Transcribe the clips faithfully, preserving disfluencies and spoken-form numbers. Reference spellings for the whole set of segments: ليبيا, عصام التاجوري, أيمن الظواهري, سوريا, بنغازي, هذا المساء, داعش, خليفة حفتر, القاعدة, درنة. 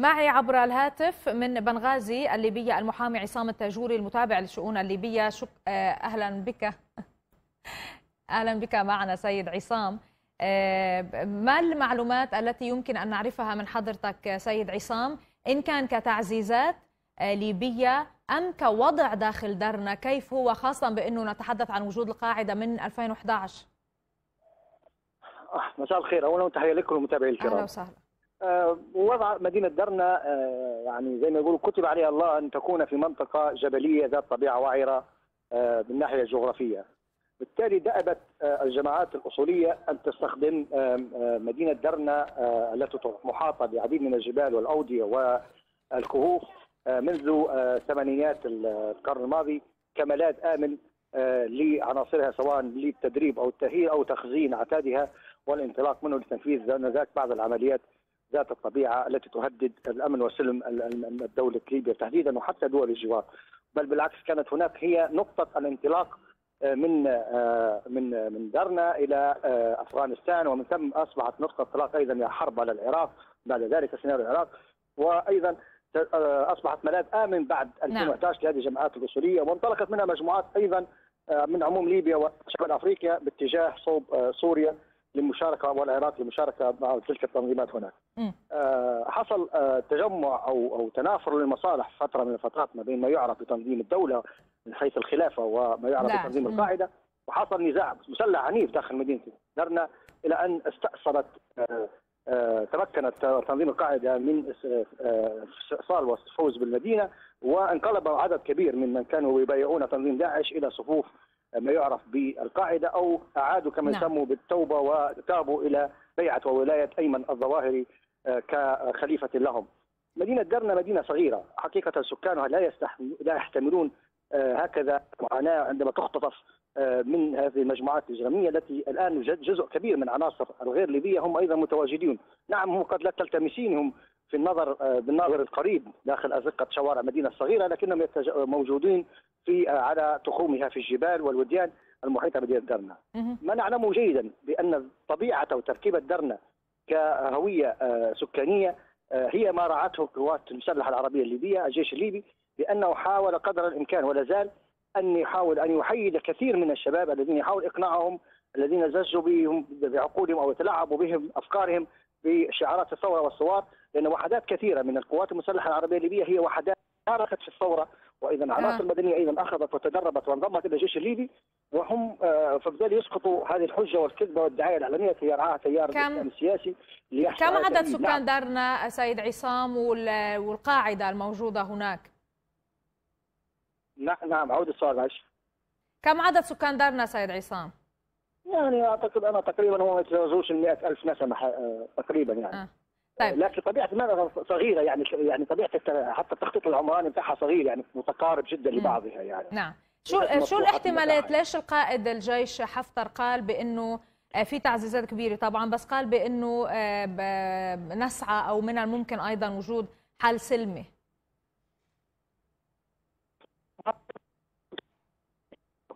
معي عبر الهاتف من بنغازي الليبية المحامي عصام التاجوري المتابع للشؤون الليبية. شك... أهلا بك أهلا بك معنا سيد عصام. ما المعلومات التي يمكن أن نعرفها من حضرتك سيد عصام، إن كان كتعزيزات ليبية أم كوضع داخل درنة، كيف هو خاصة بأنه نتحدث عن وجود القاعدة من ألفين وأحد عشر؟ مساء الخير، أولا تحية لكم المتابعين الكرام. أهلا وسهلا. وضع مدينة درنة يعني زي ما يقولوا كتب عليها الله أن تكون في منطقة جبلية ذات طبيعة وعرة من الناحية الجغرافية، بالتالي دأبت الجماعات الأصولية أن تستخدم مدينة درنة التي محاطة بعديد من الجبال والأودية والكهوف منذ ثمانينات القرن الماضي كملاذ آمن لعناصرها، سواء للتدريب أو التأهيل أو تخزين عتادها والانطلاق منه لتنفيذ ذاك بعض العمليات ذات الطبيعة التي تهدد الأمن والسلم الدولة ليبيا تحديدا وحتى دول الجوار، بل بالعكس كانت هناك هي نقطة الانطلاق من من من درنة إلى أفغانستان، ومن ثم أصبحت نقطة انطلاق أيضا إلى حرب على العراق، بعد ذلك سيناريو العراق، وأيضا أصبحت ملاذ آمن بعد ألفين وأحد عشر لهذه الجماعات الأصولية، وانطلقت منها مجموعات أيضا من عموم ليبيا وشمال أفريقيا باتجاه صوب سوريا للمشاركه، والعراق للمشاركه مع تلك التنظيمات هناك. آه حصل آه تجمع او او تنافر للمصالح فتره من الفترات ما بين ما يعرف بتنظيم الدوله من حيث الخلافه وما يعرف داعش. بتنظيم القاعده، وحصل نزاع مسلح عنيف داخل مدينه درنة الى ان استأصلت آه آه تمكنت تنظيم القاعده من استئصال آه والفوز بالمدينه، وانقلب عدد كبير من من كانوا يبايعون تنظيم داعش الى صفوف ما يعرف بالقاعدة، أو أعادوا كما يسموا بالتوبة وتابوا إلى بيعة وولاية أيمن الظواهري كخليفة لهم. مدينة درنة مدينة صغيرة حقيقة، سكانها لا لا يحتملون هكذا معاناة عندما تختطف من هذه المجموعات الإجرامية التي الآن جزء كبير من عناصر الغير ليبية هم أيضا متواجدون. نعم هم قد لا تلتمسينهم في النظر بالنظر القريب داخل أزقة شوارع مدينة الصغيرة، لكنهم موجودين في على تخومها في الجبال والوديان المحيطة بمدينة درنة. ما نعلمه جيدا بأن طبيعة وتركيبة درنة كهوية سكانية هي ما رعته القوات المسلحة العربية الليبية، الجيش الليبي، بأنه حاول قدر الإمكان ولا زال أن يحاول أن يحيد كثير من الشباب الذين يحاول إقناعهم، الذين زجوا بهم بعقولهم أو تلاعبوا بهم أفكارهم بشعارات الثورة والثوار، لأن وحدات كثيرة من القوات المسلحة العربية الليبية هي وحدات شاركت في الثورة، وإذا العناصر المدنية أيضا أخذت وتدربت وانضمت إلى الجيش الليبي، وهم فبالتالي يسقطوا هذه الحجة والكذبة والدعاية الإعلامية التي يرعاها تيار السياسي. كم عدد سكان درنة سيد عصام والقاعدة الموجودة هناك؟ نعم عود السؤال معلش. كم عدد سكان درنة سيد عصام؟ يعني أعتقد أنا تقريبا هو ما يتجاوزوش ال مئة ألف نسمة تقريبا يعني. آه. طيب. لكن طبيعة المدينة صغيرة يعني يعني طبيعة حتى التخطيط العمراني بتاعها صغير يعني متقارب جدا لبعضها يعني. نعم. شو شو الاحتمالات؟ ليش القائد الجيش حفتر قال بأنه في تعزيزات كبيرة طبعا، بس قال بأنه نسعى أو من الممكن أيضا وجود حل سلمي؟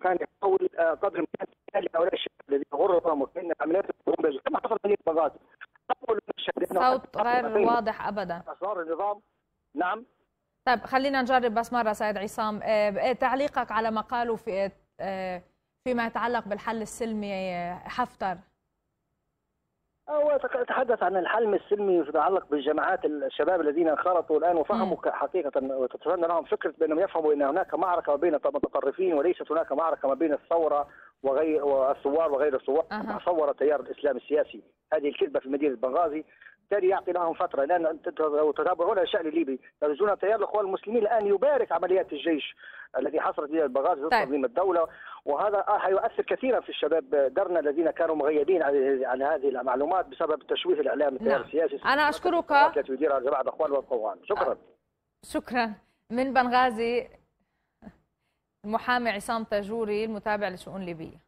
كان يحاول قدر الامكان هؤلاء الشباب الذين غرقوا من عمليات البومبج كما حصل في بنغازي. صوت غير واضح ابدا. اسرار النظام. نعم. طيب خلينا نجرب بس مره سيد عصام، تعليقك على ما قالوا في فيما يتعلق بالحل السلمي حفتر. هو تحدث عن الحل السلمي يتعلق بالجماعات الشباب الذين انخرطوا الان وفهموا حقيقه وتتبنى لهم فكره بانهم يفهموا ان هناك معركه ما بين المتطرفين وليست هناك معركه ما بين الثوره وغير والثوار وغير الثوار. أه. تصور تيار الاسلام السياسي هذه الكذبه في مدينه بنغازي، بالتالي يعطي لهم فتره، لان لو تتابعون الشان الليبي تجدون تيار الاخوان المسلمين الان يبارك عمليات الجيش التي حصلت في بنغازي ضد تنظيم الدوله، وهذا سيؤثر كثيرا في الشباب درنة الذين كانوا مغيبين عن هذه المعلومات بسبب تشويه الاعلام التيار السياسي. انا اشكرك. التي يديرها جماعه الاخوان والقوان. شكرا. أه. شكرا. من بنغازي المحامي عصام تاجوري المتابع لشؤون ليبيا.